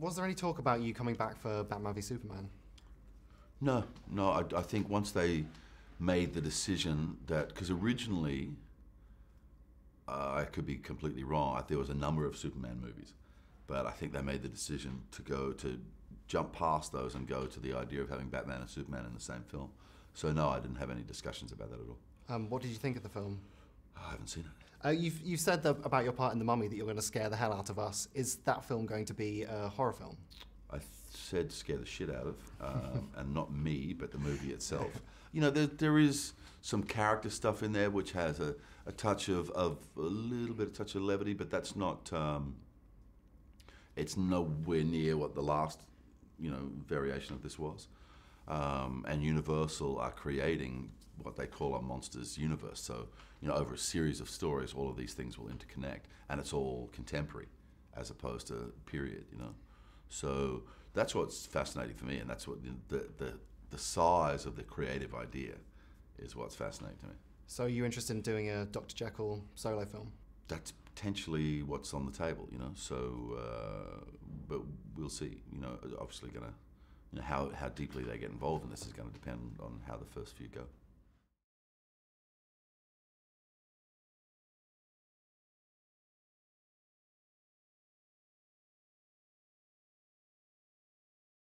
Was there any talk about you coming back for Batman v Superman? No, no, I think once they made the decision that, because originally, I could be completely wrong, there was a number of Superman movies, but I think they made the decision to jump past those and go to the idea of having Batman and Superman in the same film. So no, I didn't have any discussions about that at all. What did you think of the film? I haven't seen it. You've said about your part in The Mummy that you're going to scare the hell out of us. Is that film going to be a horror film? I said scare the shit out of, and not me, but the movie itself. You know, there is some character stuff in there which has a touch of a little bit of touch of levity, but that's not, it's nowhere near what the last, you know, variation of this was. And Universal are creating what they call a Monsters Universe. So, you know, over a series of stories, all of these things will interconnect, and it's all contemporary as opposed to period, you know. So that's what's fascinating for me, and that's what the size of the creative idea is what's fascinating to me. So you're interested in doing a Dr. Jekyll solo film? That's potentially what's on the table, you know, so, but we'll see, you know, obviously gonna, you know, how deeply they get involved in this is going to depend on how the first few go.